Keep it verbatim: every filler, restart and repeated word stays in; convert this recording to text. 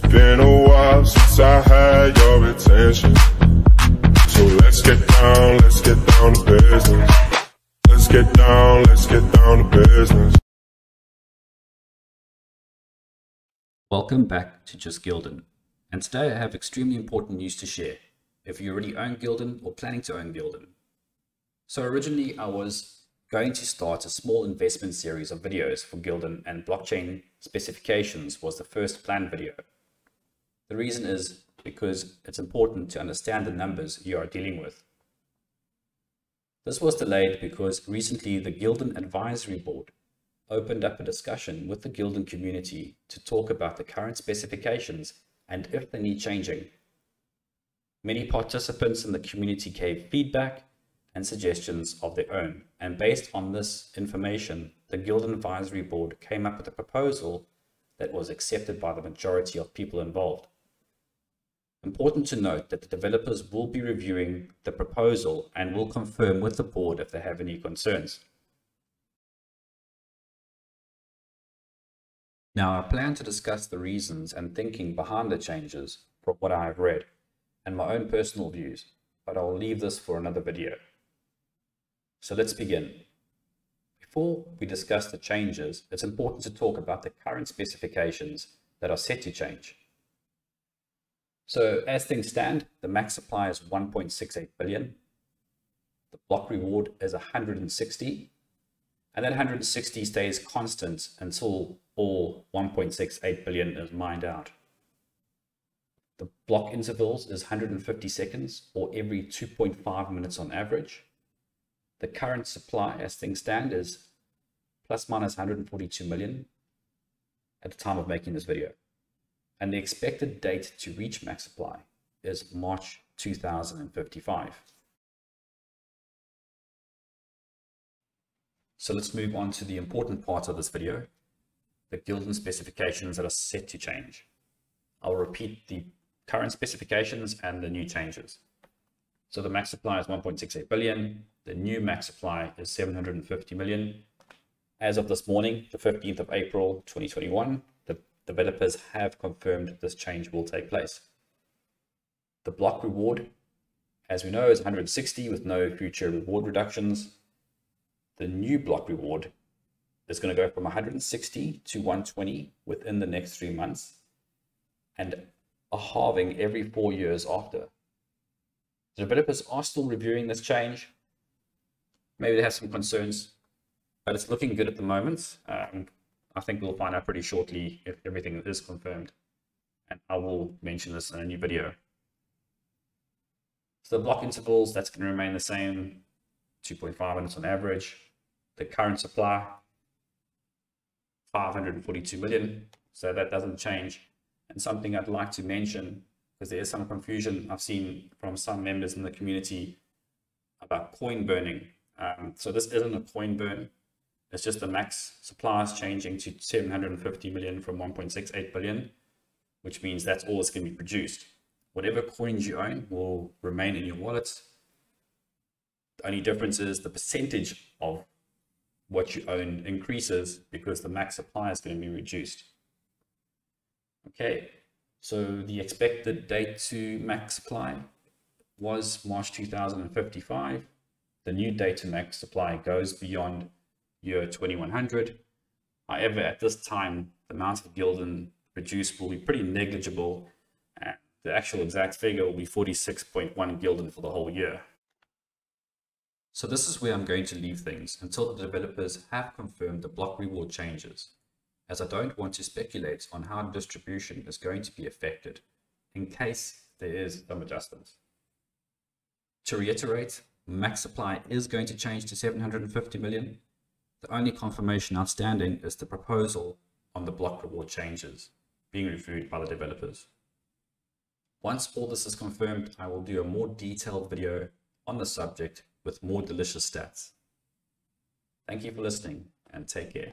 It's been a while since I had your attention. So let's get down, let's get down to business. Let's get down, let's get down to business. Welcome back to Just Gulden, and today I have extremely important news to share if you already own Gulden or planning to own Gulden. So originally I was going to start a small investment series of videos for Gulden, and blockchain specifications was the first planned video. The reason is because it's important to understand the numbers you are dealing with. This was delayed because recently the Gulden Advisory Board opened up a discussion with the Gulden community to talk about the current specifications and if they need changing. Many participants in the community gave feedback and suggestions of their own, and based on this information, the Gulden Advisory Board came up with a proposal that was accepted by the majority of people involved. Important to note that the developers will be reviewing the proposal and will confirm with the board if they have any concerns. Now, I plan to discuss the reasons and thinking behind the changes from what I have read and my own personal views, but I'll leave this for another video. So let's begin. Before we discuss the changes, it's important to talk about the current specifications that are set to change. So as things stand, the max supply is one point six eight billion. The block reward is one hundred sixty, and that one hundred sixty stays constant until all one point six eight billion is mined out. The block intervals is one hundred fifty seconds, or every two point five minutes on average. The current supply as things stand is plus minus one hundred forty-two million at the time of making this video. And the expected date to reach max supply is March two thousand fifty-five. So let's move on to the important part of this video, the Gulden specifications that are set to change. I'll repeat the current specifications and the new changes. So the max supply is one point six eight billion. The new max supply is seven hundred fifty million. As of this morning, the fifteenth of April twenty twenty-one, the developers have confirmed this change will take place. The block reward, as we know, is one hundred sixty with no future reward reductions. The new block reward is going to go from one hundred sixty to one hundred twenty within the next three months, and a halving every four years after. The developers are still reviewing this change. Maybe they have some concerns, but it's looking good at the moment. Um, I think we'll find out pretty shortly if everything is confirmed, and I will mention this in a new video. So the block intervals, that's going to remain the same, two point five minutes on average. The current supply, five hundred forty-two million, so that doesn't change. And something I'd like to mention, because there is some confusion I've seen from some members in the community about coin burning. Um, so this isn't a coin burn. It's just the max supply is changing to seven hundred fifty million from one point six eight billion, which means that's all that's going to be produced. Whatever coins you own will remain in your wallet. The only difference is the percentage of what you own increases because the max supply is going to be reduced. Okay, so the expected date to max supply was March two thousand fifty-five. The new date to max supply goes beyond year twenty-one hundred. However, at this time, the amount of Gulden produced will be pretty negligible. The actual exact figure will be forty-six point one Gulden for the whole year. So this is where I'm going to leave things until the developers have confirmed the block reward changes, as I don't want to speculate on how distribution is going to be affected in case there is some adjustments. To reiterate, max supply is going to change to seven hundred fifty million. The only confirmation outstanding is the proposal on the block reward changes being reviewed by the developers. Once all this is confirmed, I will do a more detailed video on the subject with more delicious stats. Thank you for listening, and take care.